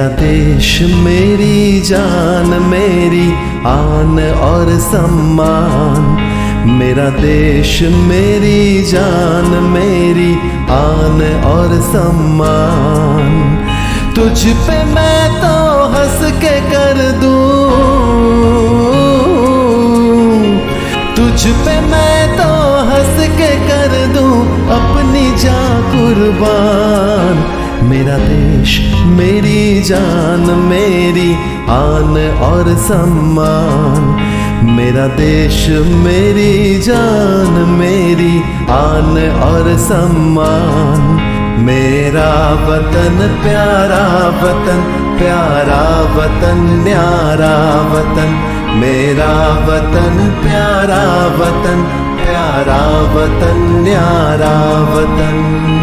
मेरा देश मेरी जान मेरी आन और सम्मान। मेरा देश मेरी जान मेरी आन और सम्मान। तुझ पे मैं तो हंस के कर दूं, तुझ पे मैं तो हंस के कर दूं अपनी जान कुर्बान। मेरा देश मेरी जान मेरी आन और सम्मान। मेरा देश मेरी जान मेरी आन और सम्मान। मेरा वतन प्यारा वतन, प्यारा वतन न्यारा वतन। मेरा वतन प्यारा वतन, प्यारा वतन न्यारा वतन।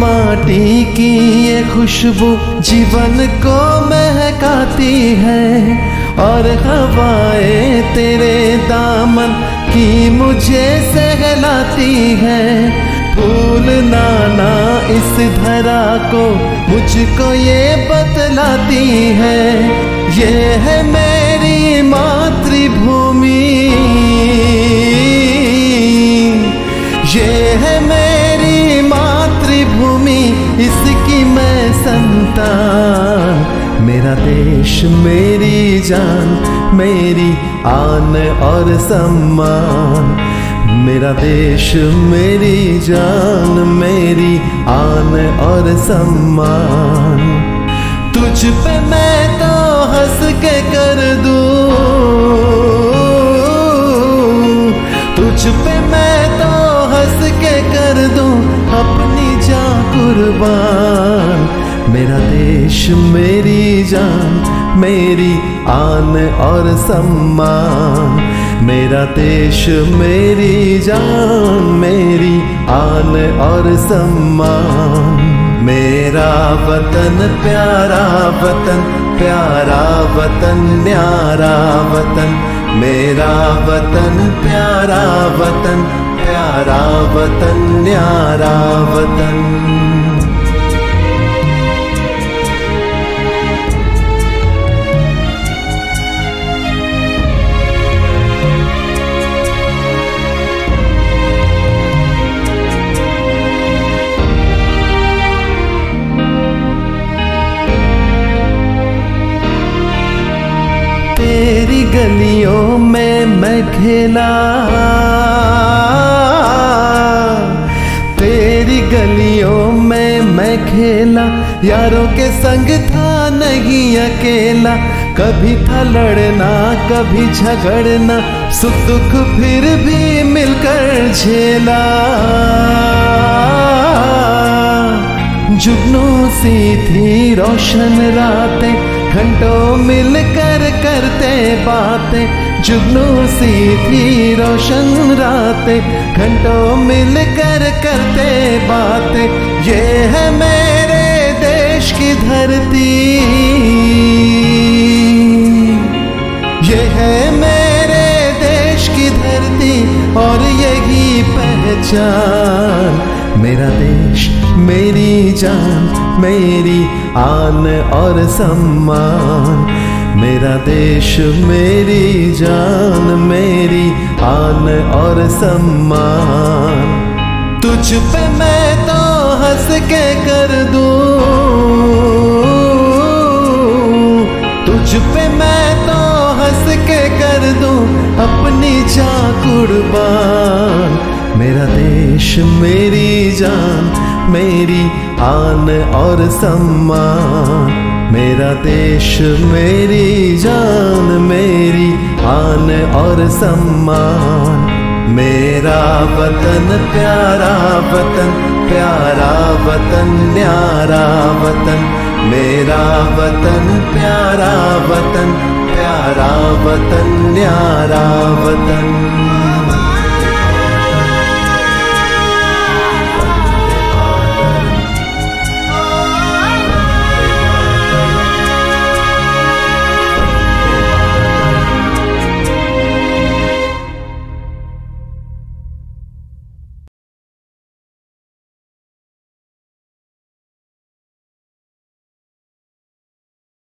माटी की ये खुशबू जीवन को महकाती है, और हवाएं तेरे दामन की मुझे सहलाती है। भूल नाना इस धरा को मुझको ये बतलाती है, ये है मेरी मातृभूमि, ये है मेरी मातृभूमि, इसकी मैं संतान। मेरा देश मेरी जान मेरी आन और सम्मान। मेरा देश मेरी जान मेरी आन और सम्मान। तुझ पे मैं तो हंस के कर दूं, तुझ पे मैं तो हंस के कर दूं अपनी जान कुर्बान। मेरा देश मेरी जान मेरी आन और सम्मान। मेरा देश मेरी जान मेरी आन और सम्मान। मेरा वतन प्यारा वतन, प्यारा वतन न्यारा वतन। मेरा वतन प्यारा वतन, प्यारा वतन न्यारा वतन। तेरी गलियों में मैं खेला, गलियों में मैं खेला, यारों के संग था नहीं अकेला। कभी था लड़ना कभी झगड़ना, सुख दुख फिर भी मिलकर झेला। जुगनू सी थी रोशन रातें, घंटों मिलकर करते बातें। जुगनू सी थी रोशन रातें, घंटों मिलकर करते बातें। ये है मेरे देश की धरती, ये है मेरे देश की धरती और यही पहचान। मेरा देश मेरी जान मेरी आन और सम्मान। मेरा देश मेरी जान मेरी आन और सम्मान। तुझ पे मैं तो हंस के कर दूं, तुझ पे मैं तो हंस के कर दूं अपनी जान कुर्बान। मेरा देश मेरी जान मेरी आन और सम्मान। मेरा देश मेरी जान मेरी आन और सम्मान। मेरा वतन प्यारा वतन, प्यारा वतन न्यारा वतन। मेरा वतन प्यारा वतन, प्यारा वतन न्यारा वतन।